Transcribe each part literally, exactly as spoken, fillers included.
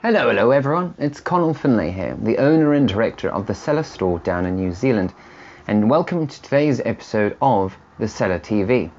Hello, hello everyone, it's Connal Finlay here, the owner and director of The Cellar Store down in New Zealand, and welcome to today's episode of The Cellar T V.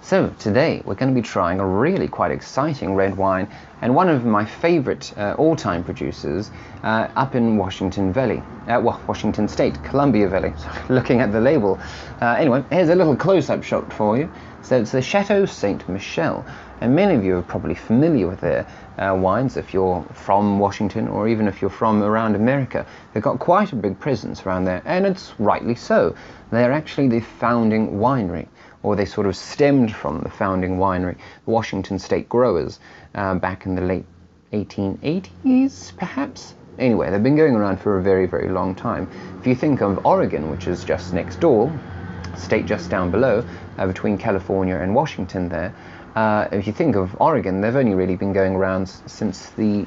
So today we're going to be trying a really quite exciting red wine and one of my favourite uh, all-time producers uh, up in Washington Valley, uh, well, Washington State, Columbia Valley, looking at the label. Uh, anyway, here's a little close-up shot for you. So it's the Chateau Ste Michelle, and many of you are probably familiar with their uh, wines if you're from Washington or even if you're from around America. They've got quite a big presence around there, and it's rightly so. They're actually the founding winery, or they sort of stemmed from the founding winery, the Washington State Growers, uh, back in the late eighteen eighties, perhaps? Anyway, they've been going around for a very, very long time. If you think of Oregon, which is just next door, state just down below, uh, between California and Washington there, uh, if you think of Oregon, they've only really been going around s since the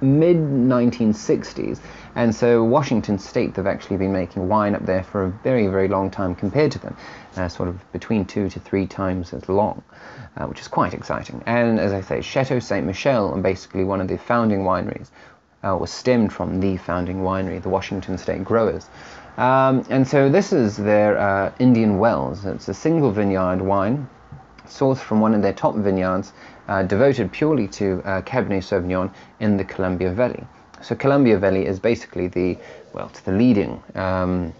mid nineteen sixties, and so Washington State, they've actually been making wine up there for a very, very long time compared to them, uh, sort of between two to three times as long, uh, which is quite exciting. And as I say, Chateau Ste Michelle, and basically one of the founding wineries, uh, was stemmed from the founding winery, the Washington State Growers. Um, and so this is their uh, Indian Wells. It's a single vineyard wine, sourced from one of their top vineyards, uh, devoted purely to uh, Cabernet Sauvignon in the Columbia Valley. So Columbia Valley is basically the, well, it's the leading um,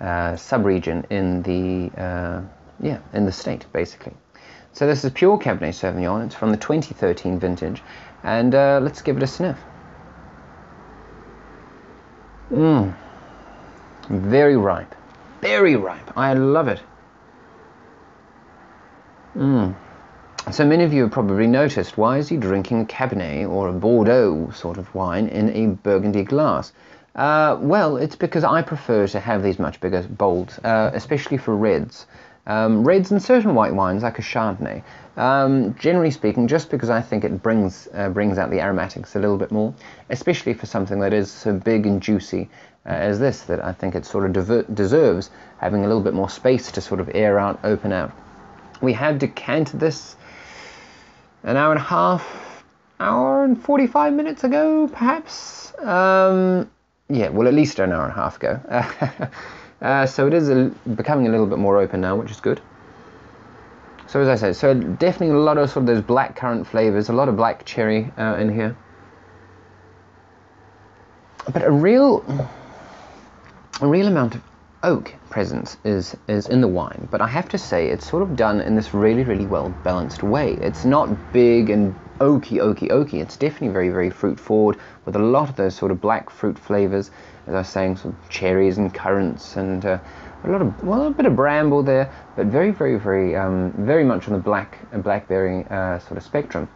uh, sub-region in the, uh, yeah, in the state, basically. So this is pure Cabernet Sauvignon. It's from the twenty thirteen vintage, and uh, let's give it a sniff. Mmm, very ripe, very ripe. I love it. Mm. So many of you have probably noticed, why is he drinking a Cabernet or a Bordeaux sort of wine in a Burgundy glass? Uh, well, it's because I prefer to have these much bigger bowls, uh, especially for reds. Um, reds and certain white wines like a Chardonnay. Um, generally speaking, just because I think it brings, uh, brings out the aromatics a little bit more, especially for something that is so big and juicy uh, as this, that I think it sort of deserves having a little bit more space to sort of air out, open out. We have decanted this an hour and a half, hour and forty-five minutes ago, perhaps? Um, yeah, well, at least an hour and a half ago. Uh, uh, so it is a, becoming a little bit more open now, which is good. So as I said, so definitely a lot of sort of those black currant flavors, a lot of black cherry uh, in here. But a real, a real amount of oak presence is is in the wine, but I have to say it's sort of done in this really, really well balanced way. It's not big and oaky, oaky, oaky. It's definitely very, very fruit forward, with a lot of those sort of black fruit flavors, as I was saying, some cherries and currants and uh, a lot of, well, a bit of bramble there, but very, very, very, um, very much on the black and blackberry uh, sort of spectrum.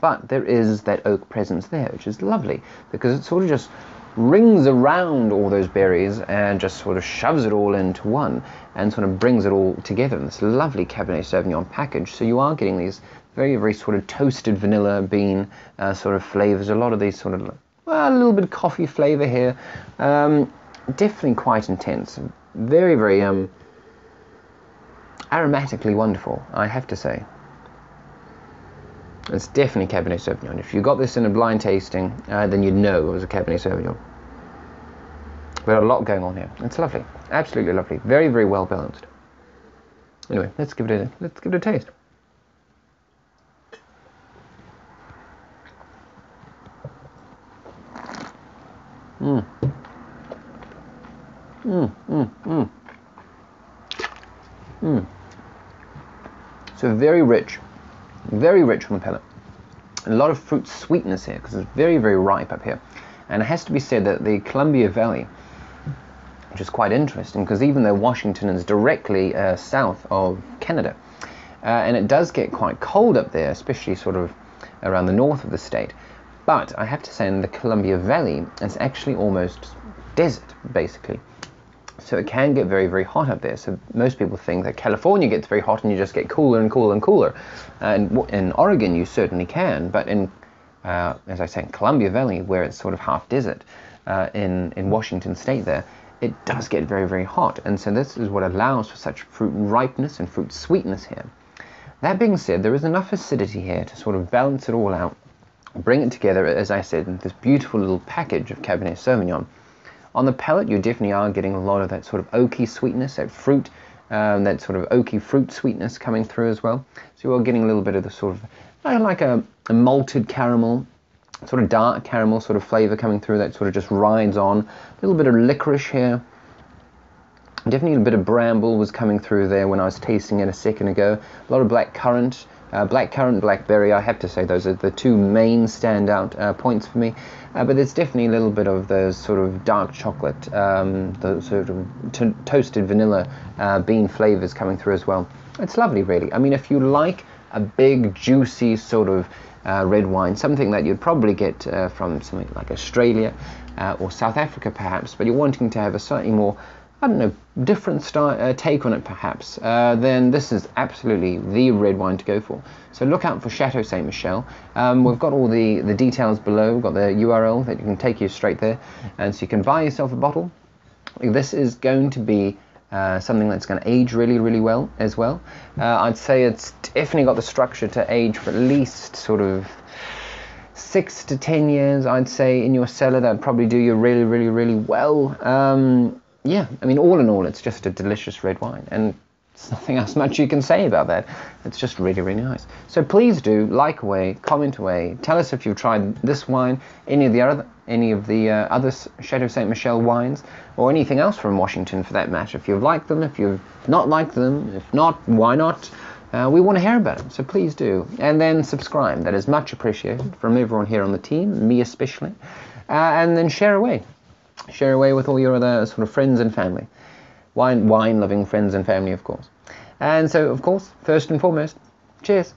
But there is that oak presence there, which is lovely, because it sort of just rings around all those berries and just sort of shoves it all into one and sort of brings it all together in this lovely Cabernet Sauvignon package. So you are getting these very, very sort of toasted vanilla bean uh, sort of flavors, a lot of these sort of, well, a little bit of coffee flavor here. Um, definitely quite intense, very, very um, aromatically wonderful, I have to say. It's definitely Cabernet Sauvignon. If you got this in a blind tasting, uh, then you'd know it was a Cabernet Sauvignon. But a lot going on here. It's lovely, absolutely lovely. Very, very well balanced. Anyway, let's give it a let's give it a taste. Mmm. Mmm. Mmm. Mmm. Mmm. So very rich. Very rich on the palate. A lot of fruit sweetness here, because it's very, very ripe up here. And it has to be said that the Columbia Valley, which is quite interesting, because even though Washington is directly uh, south of Canada, uh, and it does get quite cold up there, especially sort of around the north of the state, but I have to say in the Columbia Valley, it's actually almost desert, basically. So it can get very, very hot up there. So most people think that California gets very hot and you just get cooler and cooler and cooler. And in Oregon, you certainly can. But in, uh, as I say, in Columbia Valley, where it's sort of half desert, uh, in, in Washington State there, it does get very, very hot. And so this is what allows for such fruit ripeness and fruit sweetness here. That being said, there is enough acidity here to sort of balance it all out bring it together, as I said, in this beautiful little package of Cabernet Sauvignon. On the palate, you definitely are getting a lot of that sort of oaky sweetness, that fruit, um, that sort of oaky fruit sweetness coming through as well. So you are getting a little bit of the sort of, like a, a malted caramel, sort of dark caramel sort of flavor coming through that sort of just rides on. A little bit of licorice here. Definitely a bit of bramble was coming through there when I was tasting it a second ago. A lot of black currant, uh, black currant, blackberry. I have to say those are the two main standout uh, points for me. Uh, but there's definitely a little bit of the sort of dark chocolate, um, the sort of to toasted vanilla uh, bean flavors coming through as well. It's lovely, really. I mean, if you like a big, juicy sort of uh, red wine, something that you'd probably get uh, from something like Australia uh, or South Africa, perhaps. But you're wanting to have a slightly more, I don't know, different style, uh, take on it perhaps, uh, then this is absolutely the red wine to go for. So look out for Chateau Ste Michelle. Um, we've got all the, the details below. We've got the U R L that you can take you straight there, and so you can buy yourself a bottle. This is going to be uh, something that's going to age really, really well as well. Uh, I'd say it's definitely got the structure to age for at least sort of six to ten years, I'd say, in your cellar. That'd probably do you really, really, really well. Um, Yeah, I mean, all in all, it's just a delicious red wine, and there's nothing else much you can say about that. It's just really, really nice. So please do like away, comment away, tell us if you've tried this wine, any of the other, any of the uh, other Chateau Ste Michelle wines, or anything else from Washington for that matter. If you've liked them, if you've not liked them, if not, why not? Uh, we want to hear about them, so please do. And then subscribe. That is much appreciated from everyone here on the team, me especially. Uh, and then share away. Share away with all your other sort of friends and family. Wine, wine loving friends and family, of course. And so, of course, first and foremost, cheers.